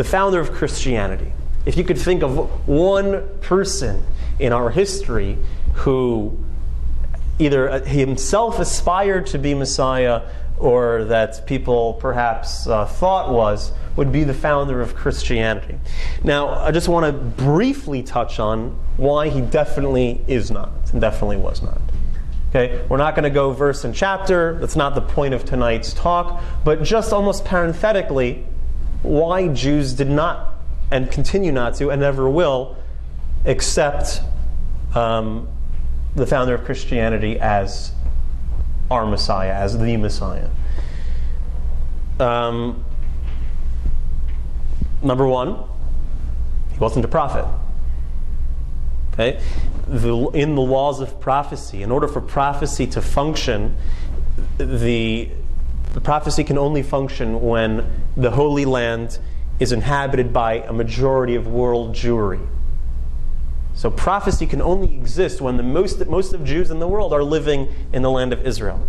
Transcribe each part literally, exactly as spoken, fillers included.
the founder of Christianity, if you could think of one person in our history who either himself aspired to be Messiah or that people perhaps uh, thought was, would be the founder of Christianity. Now, I just want to briefly touch on why he definitely is not, and definitely was not. Okay? We're not going to go verse and chapter. That's not the point of tonight's talk. But just almost parenthetically, why Jews did not, and continue not to, and never will, accept um, the founder of Christianity as our Messiah, as the Messiah. Um, number one, he wasn't a prophet. Okay? The, in the laws of prophecy, in order for prophecy to function, the, the prophecy can only function when the Holy Land is inhabited by a majority of world Jewry. So prophecy can only exist when the most, most of Jews in the world are living in the land of Israel.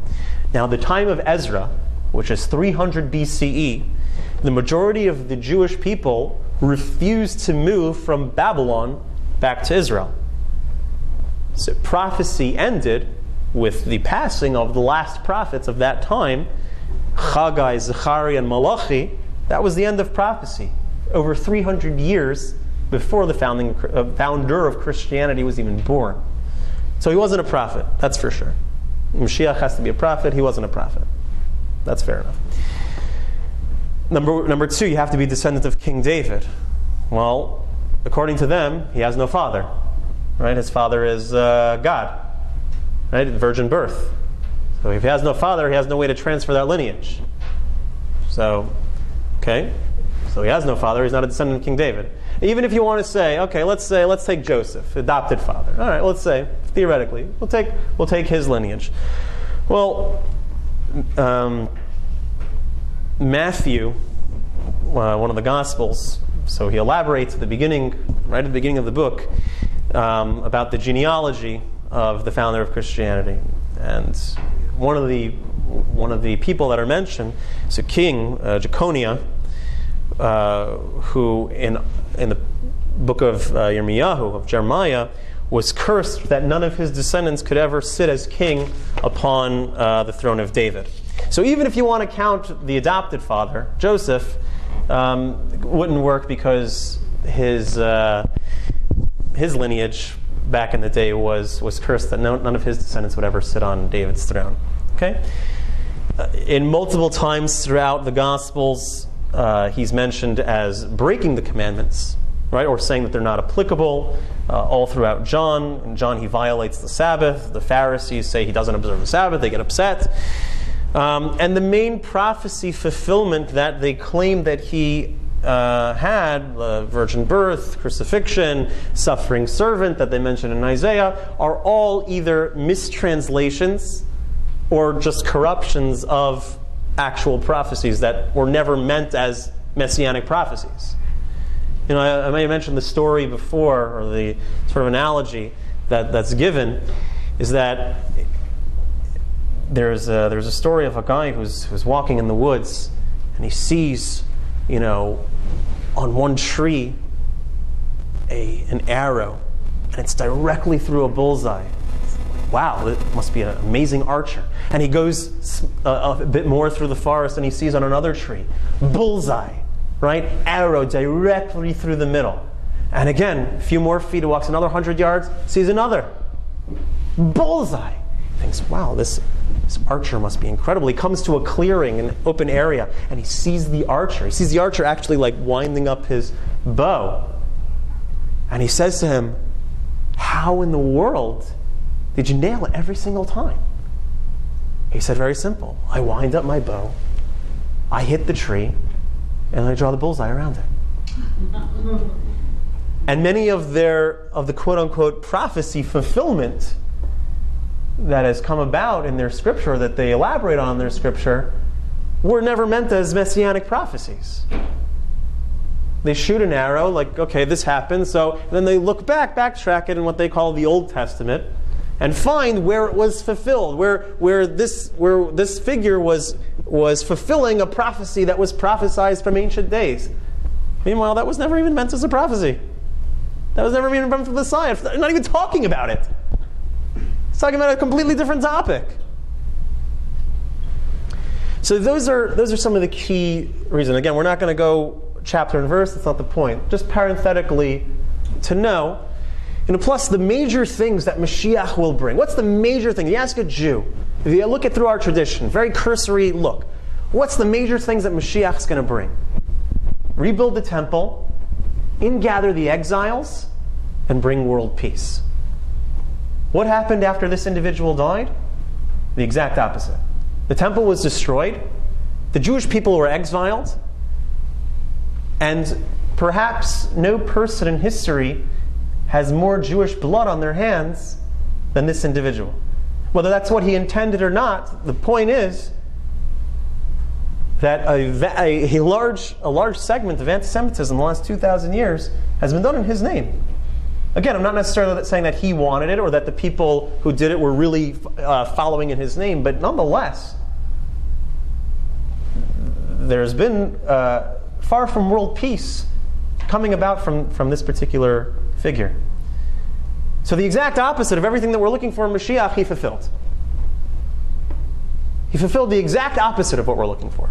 Now, the time of Ezra, which is three hundred B C E, the majority of the Jewish people refused to move from Babylon back to Israel. So prophecy ended with the passing of the last prophets of that time, Haggai, Zechariah, and Malachi. That was the end of prophecy, over three hundred years before the founding, uh, founder of Christianity was even born. So he wasn't a prophet, that's for sure. Mashiach has to be a prophet, he wasn't a prophet. That's fair enough. Number, number two, you have to be descendant of King David. Well, according to them, he has no father. Right? His father is uh, God. Right? Virgin birth. So if he has no father, he has no way to transfer that lineage. So, okay. So he has no father, he's not a descendant of King David. Even if you want to say, okay, let's say, let's take Joseph, adopted father. All right, let's say, theoretically, we'll take, we'll take his lineage. Well, um, Matthew, uh, one of the Gospels, so he elaborates at the beginning, right at the beginning of the book, um, about the genealogy of the founder of Christianity. And one of the, one of the people that are mentioned, so King uh, Jeconiah, Uh, who in in the book of uh, Yirmiyahu, of Jeremiah, was cursed that none of his descendants could ever sit as king upon uh, the throne of David. So even if you want to count the adopted father, Joseph, um, wouldn't work because his uh, his lineage back in the day was was cursed that no, none of his descendants would ever sit on David's throne. Okay, uh, in multiple times throughout the Gospels, Uh, he's mentioned as breaking the commandments, right, or saying that they're not applicable uh, all throughout John. In John, he violates the Sabbath. The Pharisees say he doesn't observe the Sabbath. They get upset. Um, and the main prophecy fulfillment that they claim that he uh, had, the virgin birth, crucifixion, suffering servant that they mention in Isaiah, are all either mistranslations or just corruptions of actual prophecies that were never meant as messianic prophecies. You know, I, I may have mentioned the story before, or the sort of analogy that, that's given, is that there's a, there's a story of a guy who's, who's walking in the woods, and he sees, you know, on one tree a, an arrow, and it's directly through a bullseye. Wow, it must be an amazing archer. And he goes uh, a bit more through the forest, and he sees on another tree, bullseye, right? Arrow directly through the middle. And again, a few more feet, he walks another hundred yards, sees another, bullseye. He thinks, wow, this, this archer must be incredible. He comes to a clearing, an open area, and he sees the archer. He sees the archer actually like winding up his bow. And he says to him, how in the world did you nail it every single time? He said, very simple. I wind up my bow, I hit the tree, and I draw the bullseye around it. And many of their, of the quote-unquote prophecy fulfillment that has come about in their scripture, that they elaborate on in their scripture, were never meant as messianic prophecies. They shoot an arrow, like, okay, this happened, so and then they look back, backtrack it in what they call the Old Testament, and find where it was fulfilled, where where this where this figure was was fulfilling a prophecy that was prophesied from ancient days. Meanwhile, that was never even meant as a prophecy. That was never even meant for the Messiah. It's not even talking about it. It's talking about a completely different topic. So those are, those are some of the key reasons. Again, we're not going to go chapter and verse. That's not the point. Just parenthetically to know. And plus, the major things that Mashiach will bring. What's the major thing? You ask a Jew. If you look at through our tradition, very cursory look. What's the major things that Mashiach is going to bring? Rebuild the temple, ingather the exiles, and bring world peace. What happened after this individual died? The exact opposite. The temple was destroyed. The Jewish people were exiled. And perhaps no person in history has more Jewish blood on their hands than this individual. Whether that's what he intended or not, the point is that a, a, a, large, a large segment of anti-Semitism in the last two thousand years has been done in his name. Again, I'm not necessarily saying that he wanted it or that the people who did it were really uh, following in his name, but nonetheless, there's been uh, far from world peace coming about from, from this particular figure. So the exact opposite of everything that we're looking for in Mashiach, he fulfilled. He fulfilled the exact opposite of what we're looking for.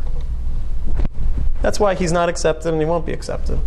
That's why he's not accepted and he won't be accepted.